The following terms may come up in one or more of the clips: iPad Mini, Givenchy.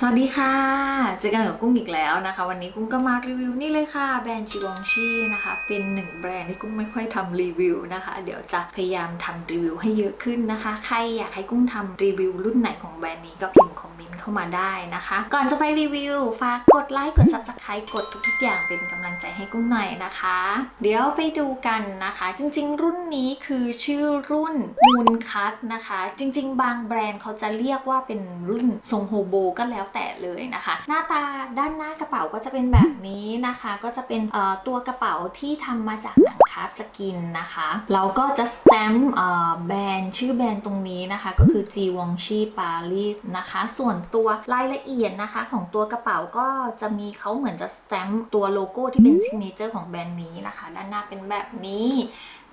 สวัสดีค่ะเจอกันกับกุ้งอีกแล้วนะคะวันนี้กุ้งก็มารีวิวนี่เลยค่ะแบรนด์ชิวองชี่นะคะเป็นหนึ่งแบรนด์ที่กุ้งไม่ค่อยทำรีวิวนะคะเดี๋ยวจะพยายามทำรีวิวให้เยอะขึ้นนะคะใครอยากให้กุ้งทำรีวิวรุ่นไหนของแบรนด์นี้ก็พิมพ์คอมเมนต์เข้ามาได้นะคะก่อนจะไปรีวิวฝากกดไลค์กด Subscribe กดทุกอย่างเป็นกำลังใจให้กุ้งหน่อยนะคะเดี๋ยวไปดูกันนะคะจริงๆรุ่นนี้คือชื่อรุ่นมูนคัทนะคะจริงๆบางแบรนด์เขาจะเรียกว่าเป็นรุ่นทรงโฮโบก็แล้วแต่เลยนะคะหน้าตาด้านหน้ากระเป๋าก็จะเป็นแบบนี้นะคะก็จะเป็นตัวกระเป๋าที่ทำมาจากหนังคราฟสกินนะคะเราก็จะสแตมป์แบรนด์ชื่อแบรนด์ตรงนี้นะคะก็คือจีวองชีปารีสนะคะส่วนตัวรายละเอียดนะคะของตัวกระเป๋าก็จะมีเขาเหมือนจะสแตมป์ตัวโลโก้ที่เป็นซิกเนเจอร์ของแบรนด์นี้นะคะด้านหน้าเป็นแบบนี้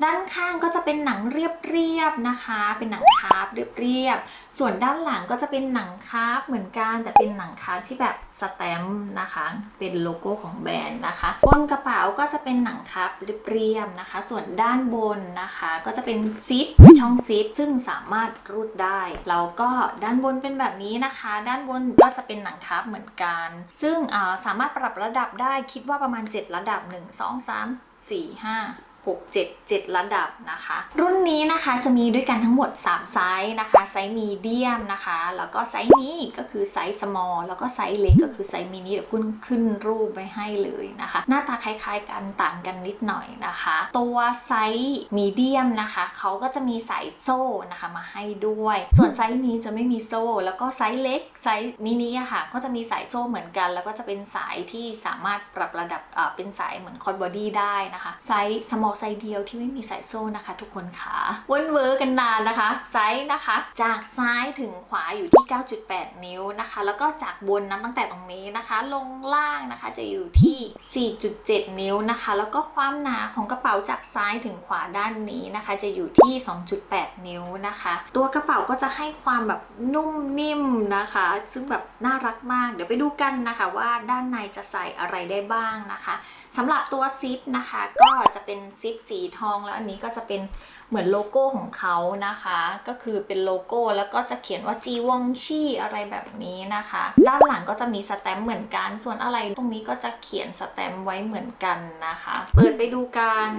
ด้านข้างก็จะเป็นหนังเรียบๆนะคะเป็นหนังคราฟเรียบๆส่วนด้านหลังก็จะเป็นหนังคราฟเหมือนกันแต่เป็นหนังคราฟที่แบบสแตมป์นะคะเป็นโลโก้ของแบรนด์นะคะบนกระเป๋าก็จะเป็นหนังคราฟเรียบๆนะคะส่วนด้านบนนะคะก็จะเป็นซิปช่องซิปซึ่งสามารถรูดได้แล้วก็ด้านบนเป็นแบบนี้นะคะด้านบนก็จะเป็นหนังคราฟเหมือนกันซึ่งสามารถปรับระดับได้คิดว่าประมาณ7ระดับ1 2 3 4 5 6 7ระดับนะคะรุ่นนี้นะคะจะมีด้วยกันทั้งหมด3ไซส์นะคะไซส์มีเดียมนะคะแล้วก็ไซส์นี้ก็คือไซส์ small แล้วก็ไซส์เล็กก็คือไซส์มินิเดี๋ยวขึ้นรูปไว้ให้เลยนะคะหน้าตาคล้ายๆกันต่างกันนิดหน่อยนะคะตัวไซส์มีเดียมนะคะเขาก็จะมีสายโซ่นะคะมาให้ด้วยส่วนไซส์นี้จะไม่มีโซ่แล้วก็ไซส์เล็กไซส์มินิอะค่ะก็จะมีสายโซ่เหมือนกันแล้วก็จะเป็นสายที่สามารถปรับระดับเป็นสายเหมือนคอร์ดบอดี้ได้นะคะไซส์ smallไซส์เดียวที่ไม่มีสายโซ่นะคะทุกคนค่ะวนเวอร์กันนานนะคะไซส์นะคะจากซ้ายถึงขวาอยู่ที่ 9.8 นิ้วนะคะแล้วก็จากบนนับตั้งแต่ตรงนี้นะคะลงล่างนะคะจะอยู่ที่ 4.7 นิ้วนะคะแล้วก็ความหนาของกระเป๋าจากซ้ายถึงขวาด้านนี้นะคะจะอยู่ที่ 2.8 นิ้วนะคะตัวกระเป๋าก็จะให้ความแบบนุ่มนิ่มนะคะซึ่งแบบน่ารักมากเดี๋ยวไปดูกันนะคะว่าด้านในจะใส่อะไรได้บ้างนะคะสำหรับตัวซิปนะคะก็จะเป็นซิปสีทองแล้วอันนี้ก็จะเป็นเหมือนโลโก้ของเขานะคะก็คือเป็นโลโก้แล้วก็จะเขียนว่าจีวองชี่อะไรแบบนี้นะคะด้านหลังก็จะมีสแตมป์เหมือนกันส่วนอะไรตรงนี้ก็จะเขียนสแตมป์ไว้เหมือนกันนะคะเปิดไปดูกัน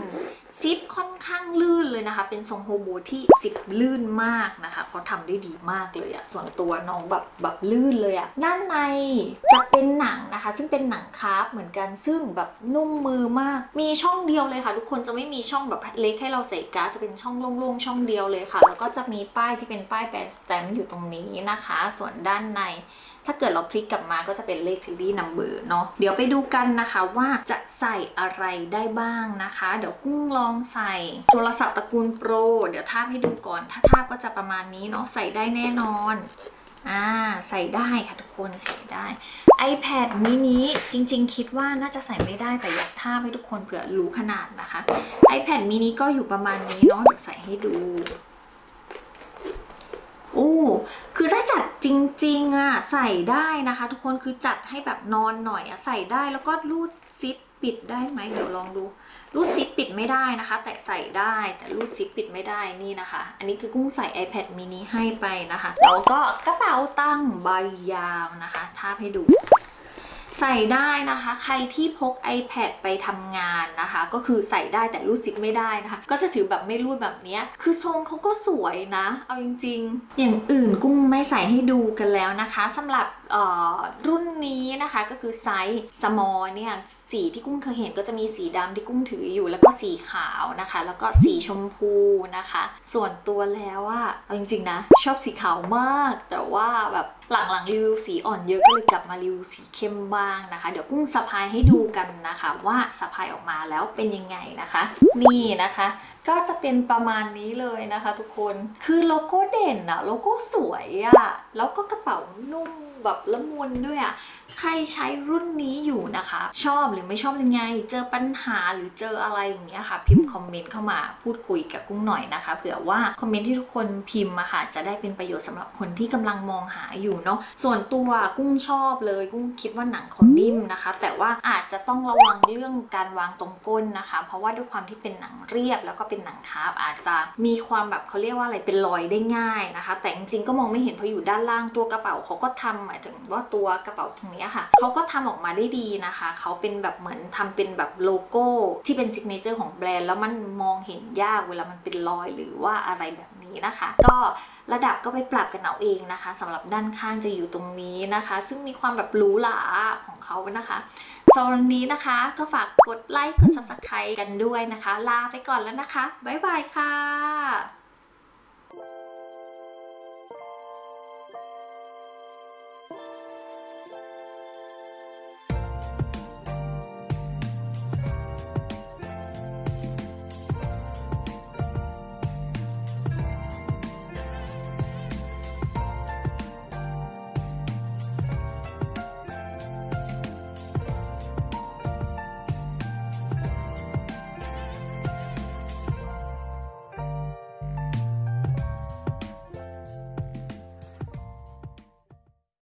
ซิปค่อนข้างลื่นเลยนะคะเป็นทรงโฮโบที่ซิปลื่นมากนะคะเขาทำได้ดีมากเลยอะส่วนตัวน้องแบบลื่นเลยอะด้านในจะเป็นหนังนะคะซึ่งเป็นหนังคราฟเหมือนกันซึ่งแบบนุ่มมือมากมีช่องเดียวเลยค่ะทุกคนจะไม่มีช่องแบบเล็กให้เราใส่การ์ดจะเป็นช่องโล่งๆช่องเดียวเลยค่ะแล้วก็จะมีป้ายที่เป็นป้ายแบรนด์สแตมป์อยู่ตรงนี้นะคะส่วนด้านในถ้าเกิดเราพลิกกลับมาก็จะเป็นเลขซีรีส์นัมเบอร์เนาะเดี๋ยวไปดูกันนะคะว่าจะใส่อะไรได้บ้างนะคะเดี๋ยวกุ้งลองใส่โทรศัพท์ตระกูลโปรเดี๋ยวทาบให้ดูก่อนถ้าทาบก็จะประมาณนี้เนาะใส่ได้แน่นอนใส่ได้ค่ะทุกคนใส่ได้ iPad Mini จริงๆคิดว่าน่าจะใส่ไม่ได้แต่อยากท่าให้ทุกคนเผื่อรู้ขนาดนะคะ iPad Mini ก็อยู่ประมาณนี้เนาะเดี๋ยวใส่ให้ดูโอ้คือถ้าจัดจริงๆใส่ได้นะคะทุกคนคือจัดให้แบบนอนหน่อยใส่ได้แล้วก็รูดซิปปิดได้ไหมเดี๋ยวลองดูรูดซิปปิดไม่ได้นะคะแต่ใส่ได้แต่รูดซิปปิดไม่ได้นี่นะคะอันนี้คือกุ้งใส่ iPad Mini ให้ไปนะคะแล้วก็กระเป๋าตั้งใบยาวนะคะทาบให้ดูใส่ได้นะคะใครที่พก iPad ไปทำงานนะคะก็คือใส่ได้แต่รูดซิปไม่ได้นะคะก็จะถือแบบไม่รูดแบบนี้คือทรงเขาก็สวยนะเอาจริงๆอย่างอื่นกุ้งไม่ใส่ให้ดูกันแล้วนะคะสำหรับรุ่นนี้นะคะก็คือไซส์ small เนี่ยสีที่กุ้งเคยเห็นก็จะมีสีดำที่กุ้งถืออยู่แล้วก็สีขาวนะคะแล้วก็สีชมพูนะคะส่วนตัวแล้วเอาจริงๆนะชอบสีขาวมากแต่ว่าแบบหลังๆรีวิวสีอ่อนเยอะก็เลยกลับมารีวิวสีเข้มบ้างนะคะเดี๋ยวกุ้งสะพายให้ดูกันนะคะว่าสะพายออกมาแล้วเป็นยังไงนะคะนี่นะคะก็จะเป็นประมาณนี้เลยนะคะทุกคนคือโลโก้เด่นโลโก้สวยแล้วก็กระเป๋านุ่มแบบละมุนด้วยใครใช้รุ่นนี้อยู่นะคะชอบหรือไม่ชอบยังไงเจอปัญหาหรือเจออะไรอย่างเงี้ยค่ะพิมพ์คอมเมนต์เข้ามาพูดคุยกับกุ้งหน่อยนะคะเผื่อว่าคอมเมนต์ที่ทุกคนพิมพ์ค่ะจะได้เป็นประโยชน์สำหรับคนที่กำลังมองหาอยู่เนาะส่วนตัวกุ้งชอบเลยกุ้งคิดว่าหนังเขานิ่มนะคะแต่ว่าอาจจะต้องระวังเรื่องการวางตรงก้นนะคะเพราะว่าด้วยความที่เป็นหนังเรียบแล้วก็เป็นหนังคราฟอาจจะมีความแบบเขาเรียกว่าอะไรเป็นรอยได้ง่ายนะคะแต่จริงๆก็มองไม่เห็นเพราะอยู่ด้านล่างตัวกระเป๋าเขาก็ทำ ายถึงว่าตัวกระเป๋าตรงนี้ค่ะเขาก็ทำออกมาได้ดีนะคะเขาเป็นแบบเหมือนทำเป็นแบบโลโก้ที่เป็นซิกเนเจอร์ของแบรนด์แล้วมันมองเห็นยากเวลามันเป็นรอยหรือว่าอะไรแบบนี้นะคะก็ระดับก็ไปปรับกันเอาเองนะคะสำหรับด้านข้างจะอยู่ตรงนี้นะคะซึ่งมีความแบบหรูหราของเขานะคะสำหรับวันนี้นะคะก็ฝากกดไลค์กด Subscribe กันด้วยนะคะลาไปก่อนแล้วนะคะบ๊ายบายค่ะ